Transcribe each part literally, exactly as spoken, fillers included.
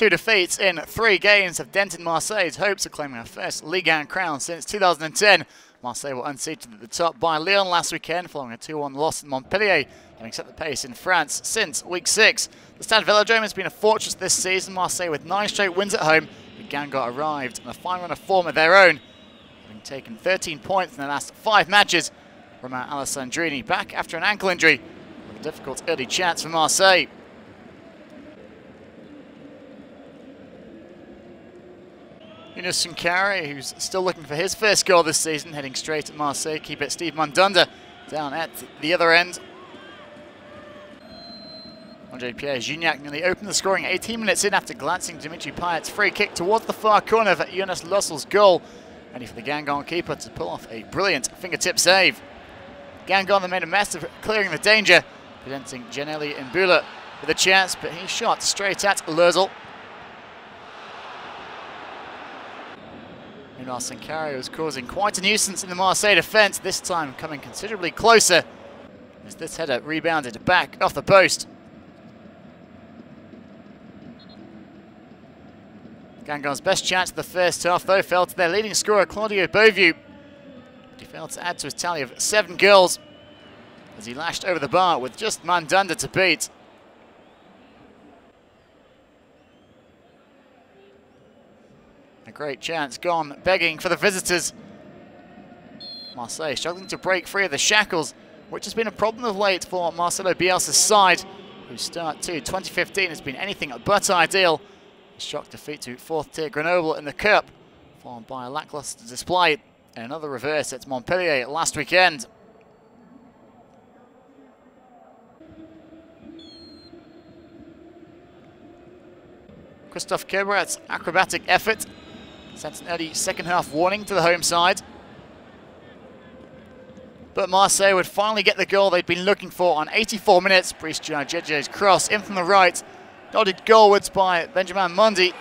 Two defeats in three games have dented Marseille's hopes of claiming their first Ligue one crown since two thousand ten. Marseille were unseated at the top by Lyon last weekend following a two one loss at Montpellier, having set the pace in France since week six. The Stade Vélodrome has been a fortress this season. Marseille with nine straight wins at home, but Guingamp arrived in a fine run of form of their own, having taken thirteen points in the last five matches. Romain Alessandrini back after an ankle injury with a difficult early chance for Marseille. Younousse Sankhare, who's still looking for his first goal this season, heading straight at Marseille keeper Steve Mandanda down at the other end. André-Pierre Gignac nearly opened the scoring eighteen minutes in after glancing Dimitri Payet's free kick towards the far corner for Jonas Lössl's goal, ready for the Guingamp keeper to pull off a brilliant fingertip save. Guingamp made a mess of clearing the danger, presenting Giannelli Imbula with a chance, but he shot straight at Lössl. Younousse Sankhare was causing quite a nuisance in the Marseille defence, this time coming considerably closer as this header rebounded back off the post. Guingamp's best chance of the first half though fell to their leading scorer Claudio Beauvue, but he failed to add to his tally of seven goals as he lashed over the bar with just Mandanda to beat. A great chance gone begging for the visitors. Marseille struggling to break free of the shackles, which has been a problem of late for Marcelo Bielsa's side, whose start to twenty fifteen has been anything but ideal. A shock defeat to fourth-tier Grenoble in the Cup, followed by a lackluster display and another reverse at Montpellier last weekend. Christophe Kerbrat's acrobatic effort sent an early second-half warning to the home side, but Marseille would finally get the goal they'd been looking for on eighty-four minutes. Christian Jeje's cross in from the right, nodded goalwards by Benjamin Mundy.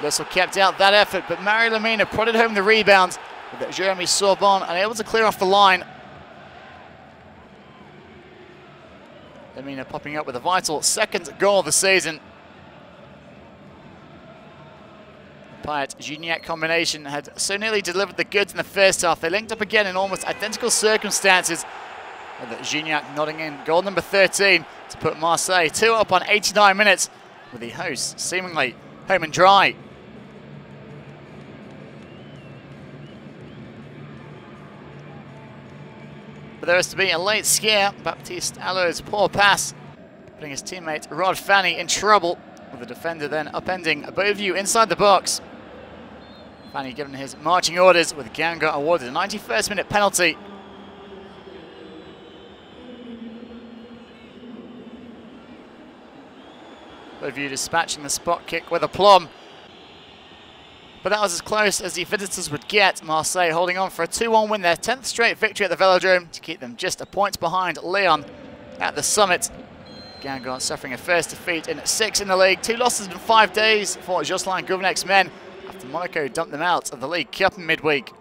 Lössl kept out that effort, but Mario Lemina prodded home the rebound, with Jeremy Sorbonne unable to clear off the line. Lemina popping up with a vital second goal of the season. Payet-Gignac combination had so nearly delivered the goods in the first half. They linked up again in almost identical circumstances, with Gignac nodding in goal number thirteen to put Marseille two up on eighty-nine minutes, with the hosts seemingly home and dry. But there is to be a late scare. Baptiste Allo's poor pass putting his teammate Rod Fanni in trouble, with the defender then upending Beauvue inside the box. Fanni given his marching orders, with Guingamp awarded a ninety-first minute penalty. Beauvue dispatching the spot kick with aplomb, but that was as close as the visitors would get. Marseille holding on for a two one win, their tenth straight victory at the Velodrome, to keep them just a point behind Lyon at the summit. Guingamp suffering a first defeat in six in the league, two losses in five days for Jocelyn Gouvenec's men after Monaco dumped them out of the League Cup in midweek.